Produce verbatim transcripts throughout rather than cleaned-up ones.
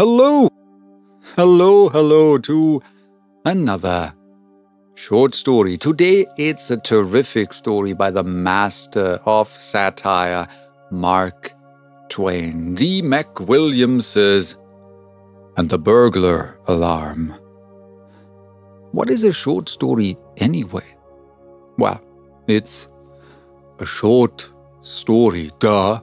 Hello, hello, hello to another short story. Today it's a terrific story by the master of satire, Mark Twain, the McWilliamses, and the burglar alarm. What is a short story anyway? Well, it's a short story, duh.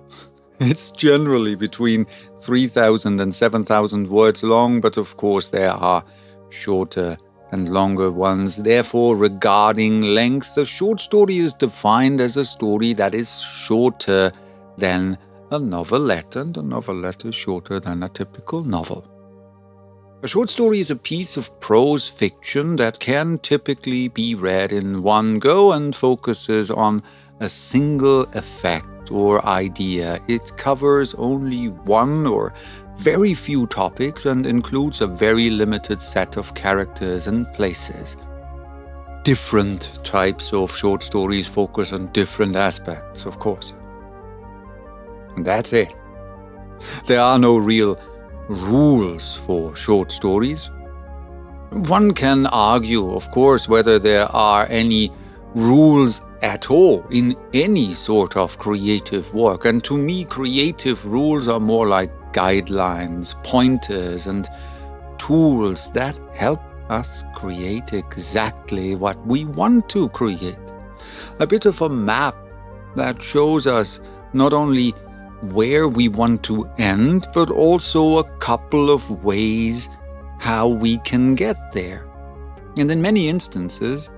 It's generally between three thousand and seven thousand words long, but of course there are shorter and longer ones. Therefore, regarding length, a short story is defined as a story that is shorter than a novelette, and a novelette is shorter than a typical novel. A short story is a piece of prose fiction that can typically be read in one go and focuses on a single effect or idea. It covers only one or very few topics and includes a very limited set of characters and places. Different types of short stories focus on different aspects, of course. And that's it. There are no real rules for short stories. One can argue, of course, whether there are any rules at all in any sort of creative work, and to me creative rules are more like guidelines, pointers, and tools that help us create exactly what we want to create. A bit of a map that shows us not only where we want to end, but also a couple of ways how we can get there. And in many instances,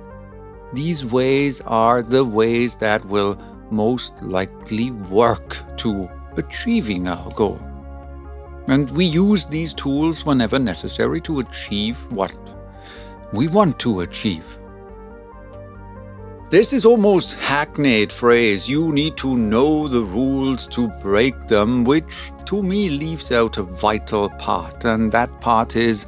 these ways are the ways that will most likely work to achieving our goal. And we use these tools whenever necessary to achieve what we want to achieve. There's this almost hackneyed phrase, you need to know the rules to break them, which to me leaves out a vital part, and that part is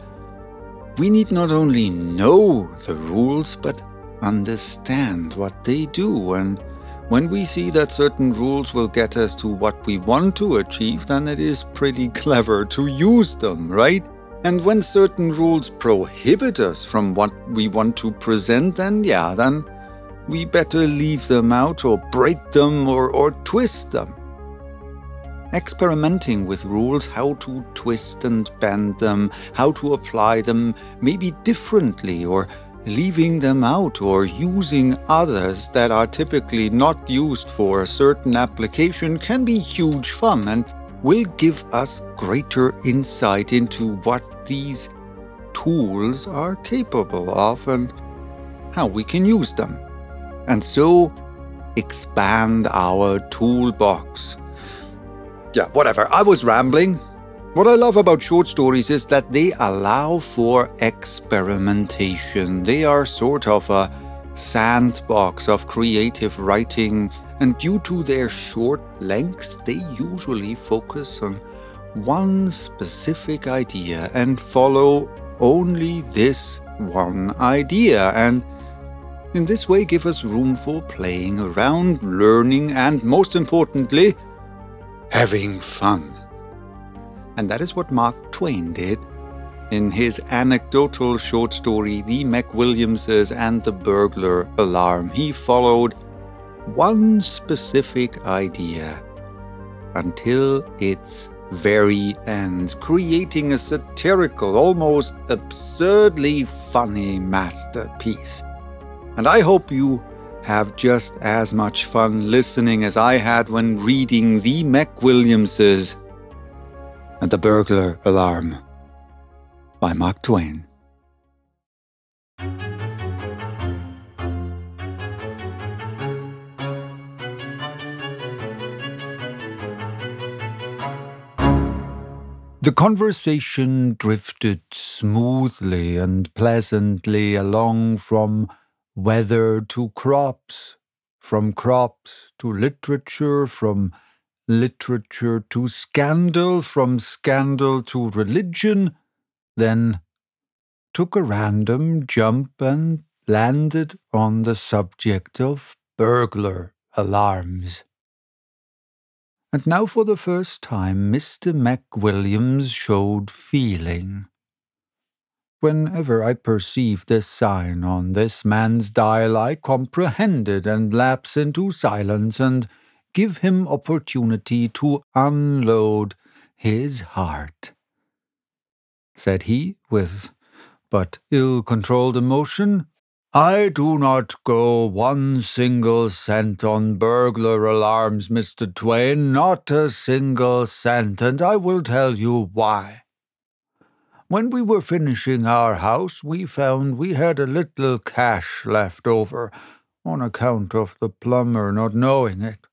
we need not only know the rules, but understand what they do, and when we see that certain rules will get us to what we want to achieve, then it is pretty clever to use them, right? And when certain rules prohibit us from what we want to present, then yeah, then we better leave them out or break them or, or twist them. Experimenting with rules, how to twist and bend them, how to apply them maybe differently, or leaving them out or using others that are typically not used for a certain application can be huge fun and will give us greater insight into what these tools are capable of and how we can use them. And so expand our toolbox. Yeah, whatever, I was rambling. What I love about short stories is that they allow for experimentation. They are sort of a sandbox of creative writing, and due to their short length, they usually focus on one specific idea and follow only this one idea, and in this way give us room for playing around, learning, and most importantly, having fun. And that is what Mark Twain did in his anecdotal short story, The McWilliamses and the Burglar Alarm. He followed one specific idea until its very end, creating a satirical, almost absurdly funny masterpiece. And I hope you have just as much fun listening as I had when reading The McWilliamses and the Burglar Alarm by Mark Twain. The conversation drifted smoothly and pleasantly along from weather to crops, from crops to literature, from literature to scandal, from scandal to religion, then took a random jump and landed on the subject of burglar alarms. and now for the first time Mister McWilliams showed feeling. Whenever I perceived this sign on this man's dial, I comprehended and lapsed into silence and give him opportunity to unload his heart. Said he, with but ill-controlled emotion, "I do not go one single cent on burglar alarms, Mister Twain, not a single cent, and I will tell you why. When we were finishing our house, we found we had a little cash left over, on account of the plumber not knowing it.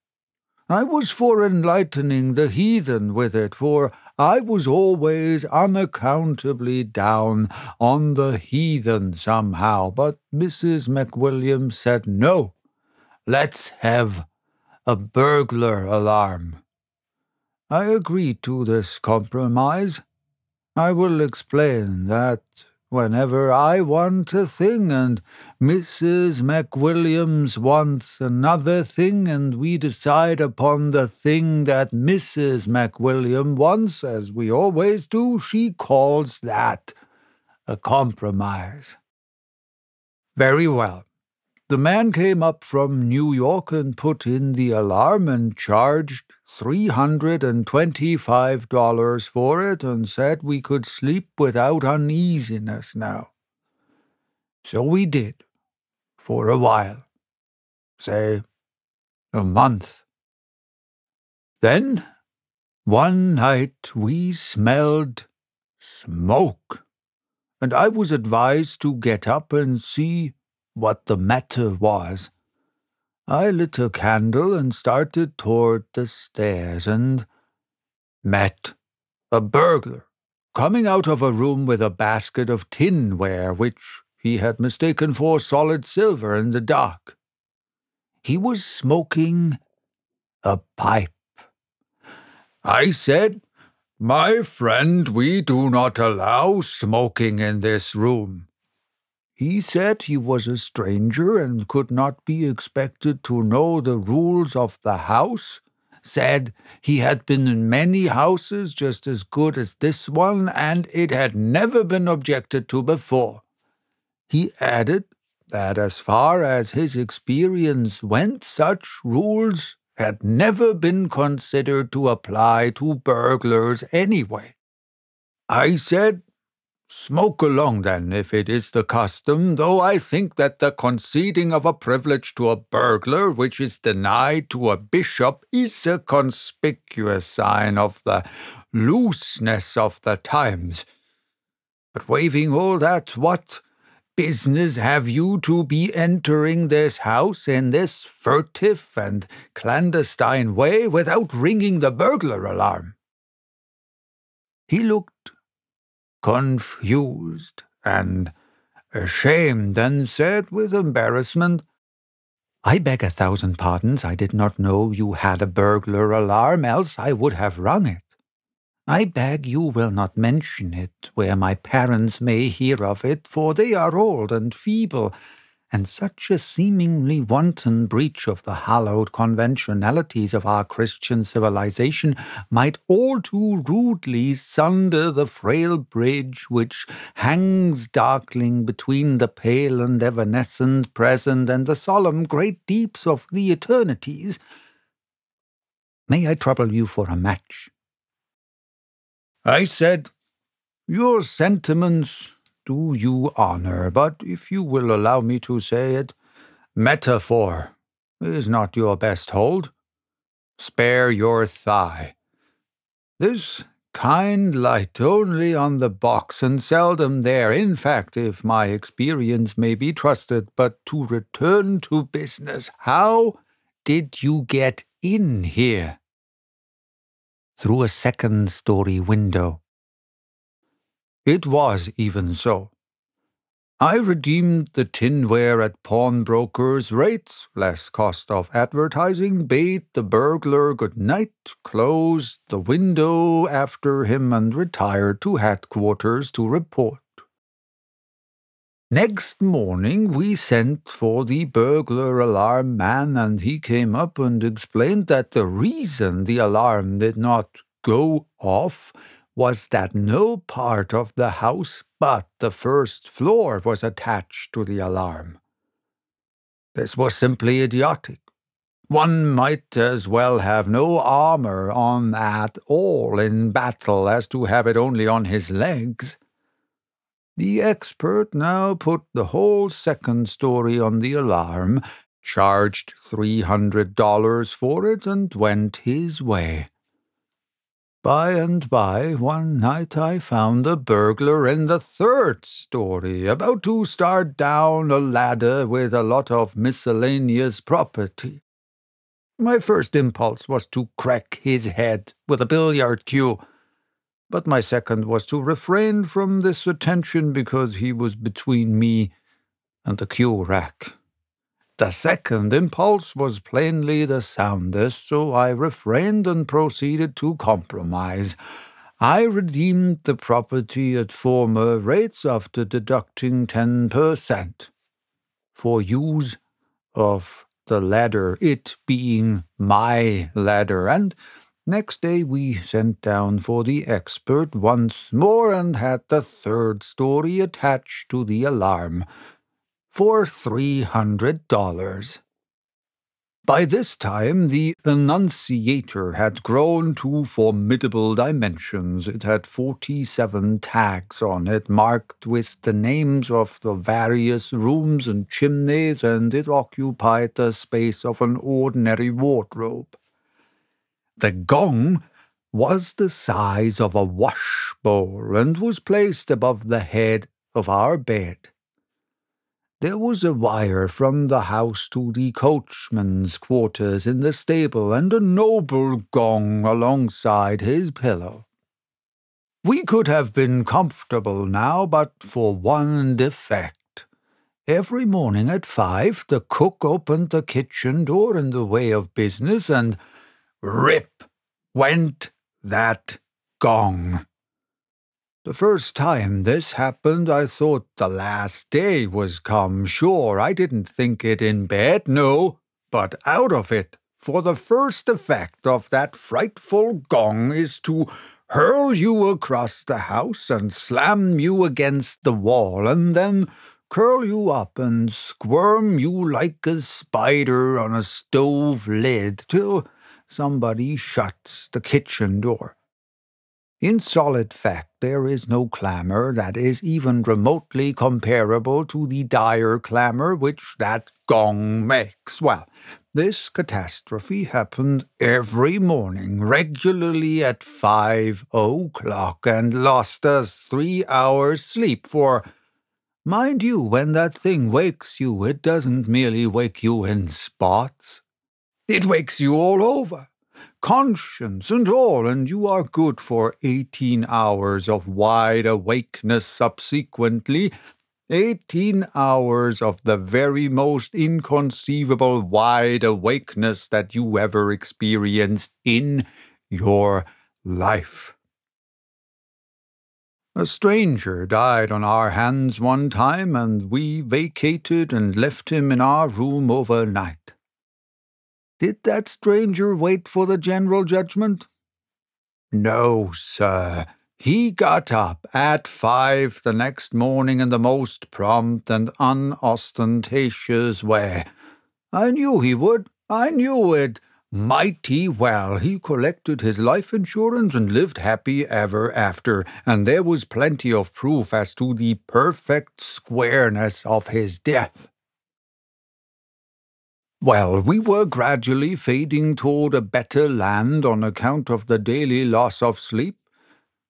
I was for enlightening the heathen with it, for I was always unaccountably down on the heathen somehow, but Missus McWilliams said, 'No, let's have a burglar alarm.' I agreed to this compromise. I will explain that whenever I want a thing, and Missus McWilliams wants another thing, and we decide upon the thing that Missus McWilliams wants, as we always do, she calls that a compromise. Very well. The man came up from New York and put in the alarm and charged three hundred and twenty-five dollars for it, and said we could sleep without uneasiness now. So we did, for a while, say a month. Then, one night we smelled smoke, and I was advised to get up and see what the matter was. I lit a candle and started toward the stairs, and met a burglar coming out of a room with a basket of tinware, which he had mistaken for solid silver in the dark. He was smoking a pipe. I said, "My friend, we do not allow smoking in this room." He said he was a stranger and could not be expected to know the rules of the house, said he had been in many houses just as good as this one, and it had never been objected to before. He added that as far as his experience went, such rules had never been considered to apply to burglars anyway. I said, "Smoke along, then, if it is the custom, though I think that the conceding of a privilege to a burglar which is denied to a bishop is a conspicuous sign of the looseness of the times. But waiving all that, what business have you to be entering this house in this furtive and clandestine way without ringing the burglar alarm?" He looked confused and ashamed, and said with embarrassment, "I beg a thousand pardons, I did not know you had a burglar alarm, else I would have rung it. I beg you will not mention it where my parents may hear of it, for they are old and feeble, and such a seemingly wanton breach of the hallowed conventionalities of our Christian civilization might all too rudely sunder the frail bridge which hangs darkling between the pale and evanescent present and the solemn great deeps of the eternities. May I trouble you for a match?" I said, "Your sentiments do you honour, but if you will allow me to say it, metaphor is not your best hold. Spare your thigh. This kind light only on the box, and seldom there, in fact, if my experience may be trusted. But to return to business, how did you get in here?" "Through a second-story window." It was even so. I redeemed the tinware at pawnbrokers' rates, less cost of advertising, bade the burglar good night, closed the window after him, and retired to headquarters to report. Next morning we sent for the burglar alarm man, and he came up and explained that the reason the alarm did not go off was that no part of the house but the first floor was attached to the alarm. This was simply idiotic. One might as well have no armour on at all in battle as to have it only on his legs. The expert now put the whole second story on the alarm, charged three hundred dollars for it, and went his way. By and by, one night I found the burglar in the third story, about to start down a ladder with a lot of miscellaneous property. My first impulse was to crack his head with a billiard cue, but my second was to refrain from this attention because he was between me and the cue rack. The second impulse was plainly the soundest, so I refrained and proceeded to compromise. I redeemed the property at former rates after deducting ten percent for use of the ladder, it being my ladder, and next day we sent down for the expert once more and had the third story attached to the alarm for three hundred dollars. By this time the annunciator had grown to formidable dimensions. It had forty-seven tags on it, marked with the names of the various rooms and chimneys, and it occupied the space of an ordinary wardrobe. The gong was the size of a washbowl and was placed above the head of our bed. There was a wire from the house to the coachman's quarters in the stable, and a noble gong alongside his pillow. We could have been comfortable now, but for one defect. Every morning at five, the cook opened the kitchen door in the way of business, and rip went that gong. The first time this happened, I thought the last day was come. Sure, I didn't think it in bed, no, but out of it, for the first effect of that frightful gong is to hurl you across the house and slam you against the wall, and then curl you up and squirm you like a spider on a stove lid till somebody shuts the kitchen door. In solid fact, there is no clamour that is even remotely comparable to the dire clamour which that gong makes. Well, this catastrophe happened every morning, regularly at five o'clock, and lost us three hours' sleep, for, mind you, when that thing wakes you, it doesn't merely wake you in spots. It wakes you all over, conscience and all, and you are good for eighteen hours of wide awakeness subsequently, eighteen hours of the very most inconceivable wide awakeness that you ever experienced in your life. A stranger died on our hands one time, and we vacated and left him in our room overnight. Did that stranger wait for the general judgment? No, sir. He got up at five the next morning in the most prompt and unostentatious way. I knew he would. I knew it mighty well. He collected his life insurance and lived happy ever after, and there was plenty of proof as to the perfect squareness of his death. Well, we were gradually fading toward a better land on account of the daily loss of sleep,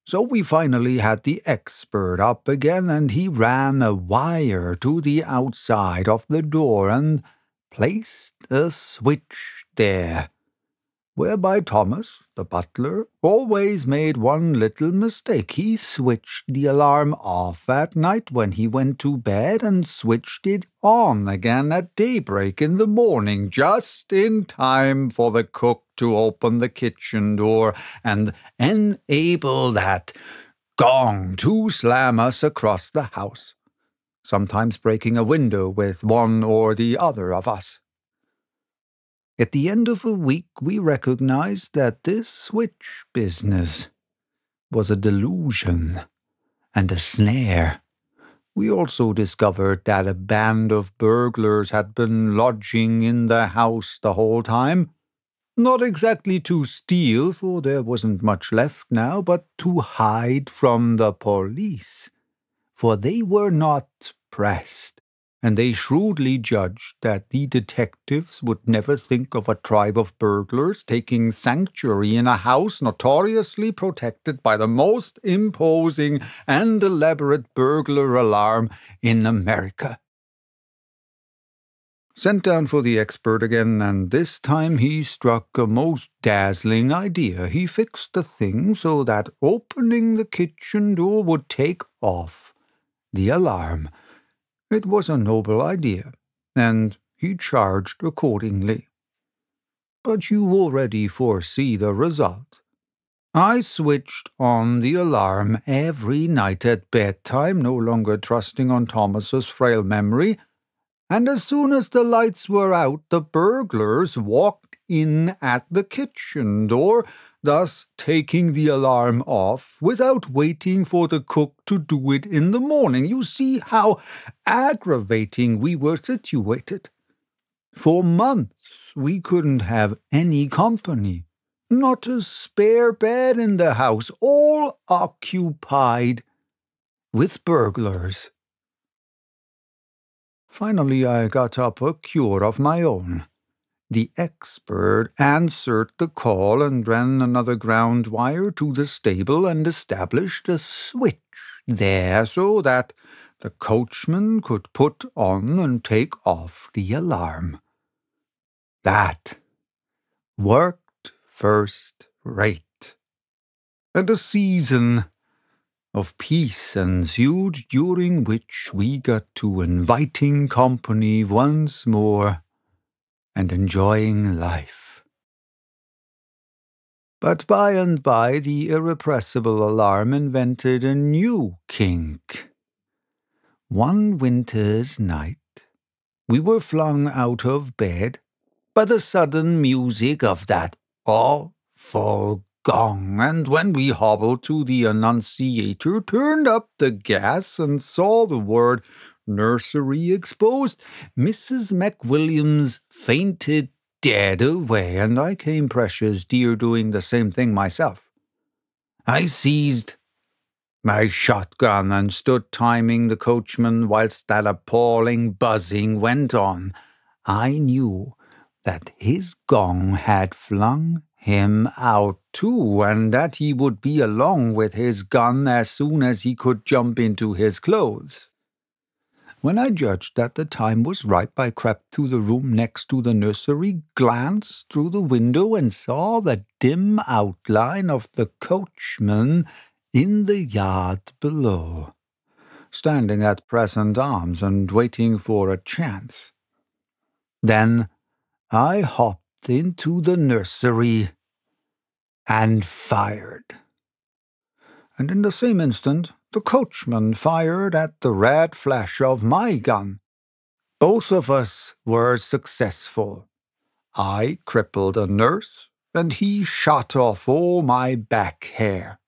so we finally had the expert up again, and he ran a wire to the outside of the door and placed a switch there, whereby Thomas, the butler, always made one little mistake. He switched the alarm off at night when he went to bed and switched it on again at daybreak in the morning, just in time for the cook to open the kitchen door and enable that gong to slam us across the house. sometimes breaking a window with one or the other of us. At the end of a week, we recognized that this switch business was a delusion and a snare. We also discovered that a band of burglars had been lodging in the house the whole time. Not exactly to steal, for there wasn't much left now, but to hide from the police. For they were not pressed, and they shrewdly judged that the detectives would never think of a tribe of burglars taking sanctuary in a house notoriously protected by the most imposing and elaborate burglar alarm in America. Sent down for the expert again, and this time he struck a most dazzling idea. He fixed the thing so that opening the kitchen door would take off the alarm. It was a noble idea, and he charged accordingly. But you already foresee the result. I switched on the alarm every night at bedtime, no longer trusting on Thomas's frail memory, and as soon as the lights were out, the burglars walked in at the kitchen door, thus taking the alarm off without waiting for the cook to do it in the morning. You see how aggravating we were situated. For months we couldn't have any company, not a spare bed in the house, all occupied with burglars. Finally I got up a cure of my own. The expert answered the call and ran another ground wire to the stable and established a switch there so that the coachman could put on and take off the alarm. That worked first rate, and a season of peace ensued during which we got to inviting company once more and enjoying life. But by and by the irrepressible alarm invented a new kink. One winter's night, we were flung out of bed by the sudden music of that awful gong, and when we hobbled to the annunciator, turned up the gas and saw the word nursery exposed, Missus McWilliams fainted dead away, and I came precious dear doing the same thing myself. I seized my shotgun and stood timing the coachman whilst that appalling buzzing went on. I knew that his gong had flung him out too, and that he would be along with his gun as soon as he could jump into his clothes. When I judged that the time was ripe, I crept to the room next to the nursery, glanced through the window, and saw the dim outline of the coachman in the yard below, standing at present arms and waiting for a chance. Then I hopped into the nursery and fired. And in the same instant, the coachman fired at the red flash of my gun. Both of us were successful. I crippled a nurse, and he shot off all my back hair.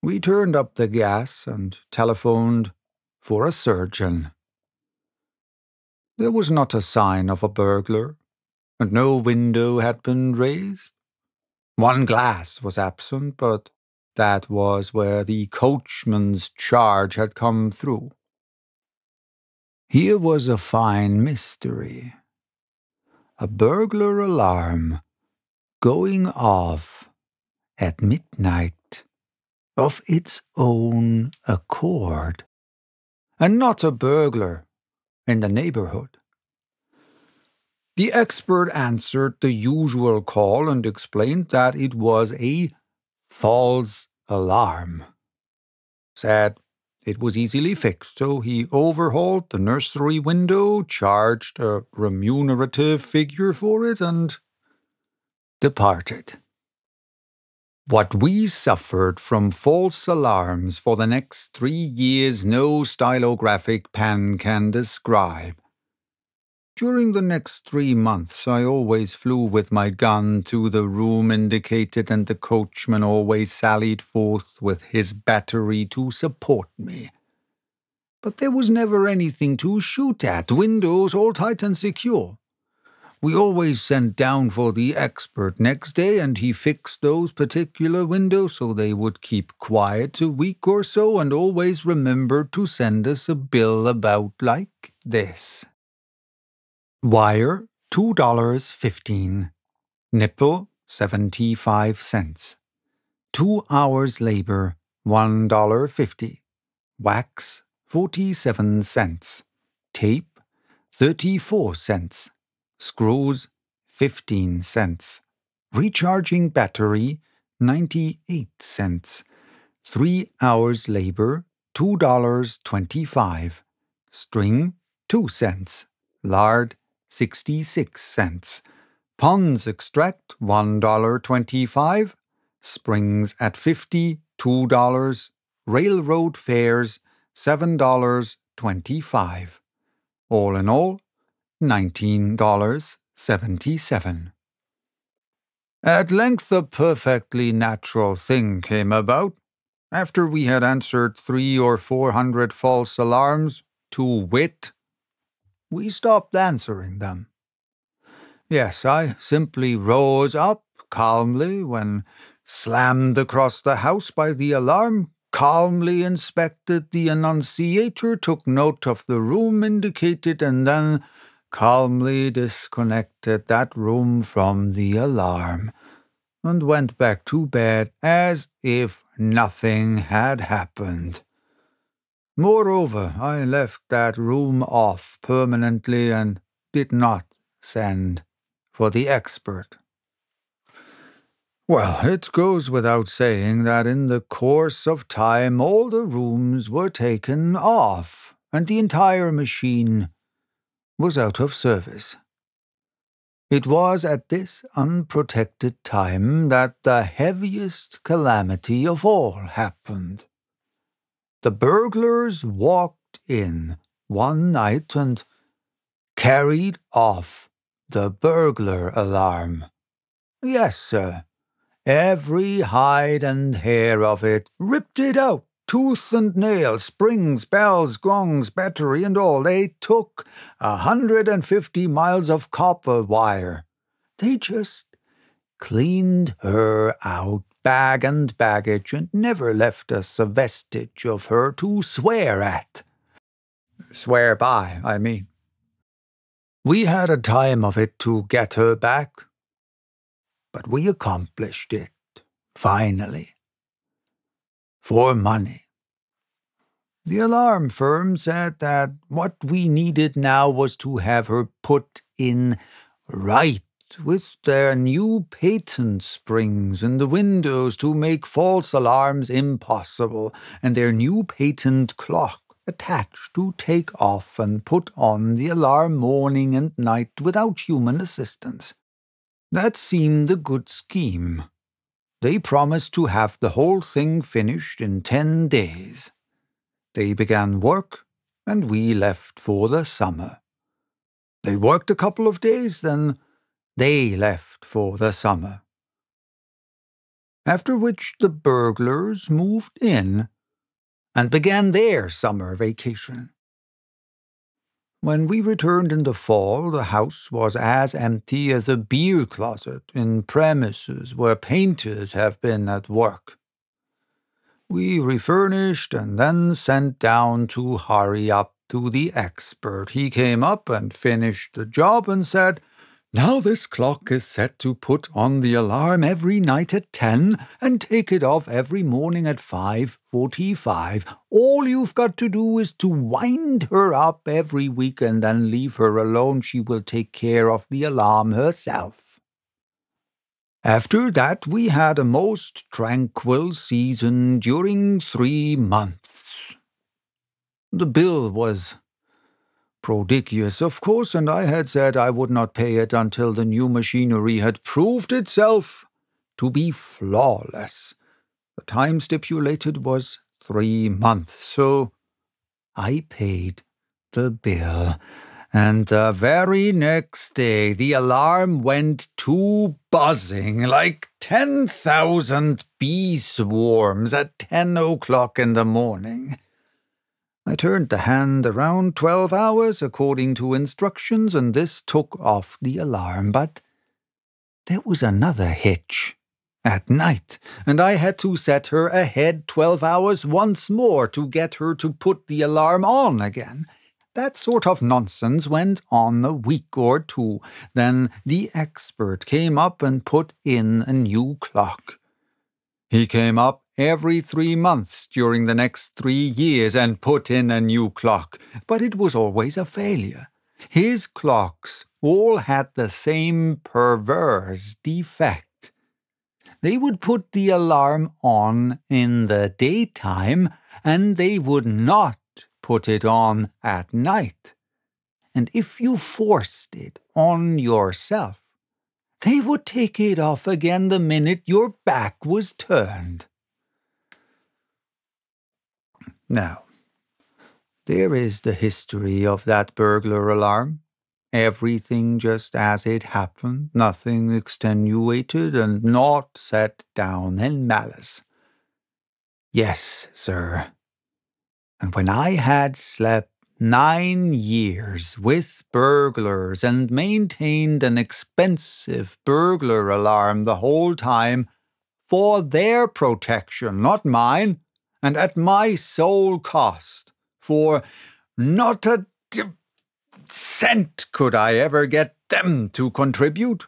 We turned up the gas and telephoned for a surgeon. There was not a sign of a burglar, and no window had been raised. One glass was absent, but that was where the coachman's charge had come through. Here was a fine mystery. A burglar alarm going off at midnight of its own accord, and not a burglar in the neighborhood. The expert answered the usual call and explained that it was a false alarm. Said it was easily fixed, so he overhauled the nursery window, charged a remunerative figure for it, and departed. What we suffered from false alarms for the next three years no stylographic pen can describe. During the next three months I always flew with my gun to the room indicated, and the coachman always sallied forth with his battery to support me. But there was never anything to shoot at, windows all tight and secure. We always sent down for the expert next day, and he fixed those particular windows so they would keep quiet a week or so, and always remembered to send us a bill about like this. Wire, two dollars fifteen. Nickel, seventy-five cents. Two hours labor, one dollar fifty. Wax, forty-seven cents. Tape, thirty-four cents. Screws, fifteen cents. Recharging battery, ninety-eight cents. Three hours labor, two dollars twenty-five. String, two cents. Lard, sixty-six cents. Pond's extract, one dollar twenty-five. Springs at fifty, two dollars. Railroad fares, seven dollars twenty-five. All in all, nineteen dollars seventy-seven. At length a perfectly natural thing came about. After we had answered three or four hundred false alarms, to wit, we stopped answering them. Yes, I simply rose up calmly when slammed across the house by the alarm, calmly inspected the annunciator, took note of the room indicated, and then calmly disconnected that room from the alarm, and went back to bed as if nothing had happened. Moreover, I left that room off permanently and did not send for the expert. Well, it goes without saying that in the course of time all the rooms were taken off, and the entire machine was out of service. It was at this unprotected time that the heaviest calamity of all happened. The burglars walked in one night and carried off the burglar alarm. Yes, sir. Every hide and hair of it, ripped it out, tooth and nail, springs, bells, gongs, battery and all. They took a hundred and fifty miles of copper wire. They just cleaned her out, bag and baggage, and never left us a vestige of her to swear at. Swear by, I mean. We had a time of it to get her back. But we accomplished it, finally, for money. The alarm firm said that what we needed now was to have her put in right with their new patent springs in the windows to make false alarms impossible, and their new patent clock attached to take off and put on the alarm morning and night without human assistance. That seemed a good scheme. They promised to have the whole thing finished in ten days. They began work, and we left for the summer. They worked a couple of days, then they left for the summer. After which the burglars moved in and began their summer vacation. When we returned in the fall, the house was as empty as a beer closet in premises where painters have been at work. We refurnished and then sent down to hurry up to the expert. He came up and finished the job and said, "Now this clock is set to put on the alarm every night at ten and take it off every morning at five forty-five. All you've got to do is to wind her up every week and then leave her alone. She will take care of the alarm herself." After that, we had a most tranquil season during three months. The bill was prodigious, of course, and I had said I would not pay it until the new machinery had proved itself to be flawless. The time stipulated was three months, so I paid the bill, and the very next day the alarm went to buzzing like ten thousand bee swarms at ten o'clock in the morning. I turned the hand around twelve hours according to instructions, and this took off the alarm, but there was another hitch at night, and I had to set her ahead twelve hours once more to get her to put the alarm on again. That sort of nonsense went on a week or two. Then the expert came up and put in a new clock. He came up every three months during the next three years and put in a new clock, but it was always a failure. His clocks all had the same perverse defect. They would put the alarm on in the daytime, and they would not put it on at night. And if you forced it on yourself, they would take it off again the minute your back was turned. Now, there is the history of that burglar alarm. Everything just as it happened, nothing extenuated and not set down in malice. Yes, sir. And when I had slept nine years with burglars and maintained an expensive burglar alarm the whole time for their protection, not mine, and at my sole cost, for not a cent could I ever get them to contribute.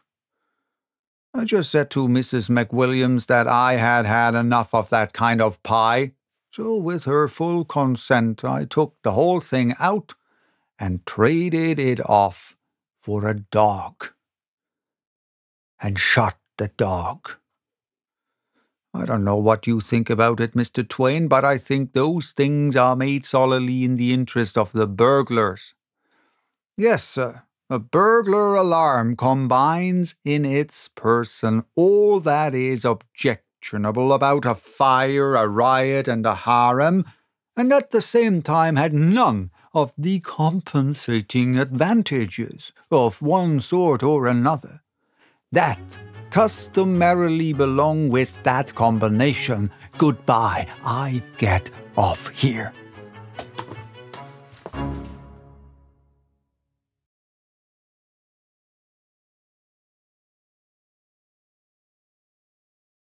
I just said to Missus McWilliams that I had had enough of that kind of pie, so with her full consent I took the whole thing out and traded it off for a dog, and shot the dog. I don't know what you think about it, Mister Twain, but I think those things are made solely in the interest of the burglars. Yes, sir, a burglar alarm combines in its person all that is objectionable about a fire, a riot, and a harem, and at the same time had none of the compensating advantages of one sort or another that customarily belong with that combination. Goodbye, I get off here.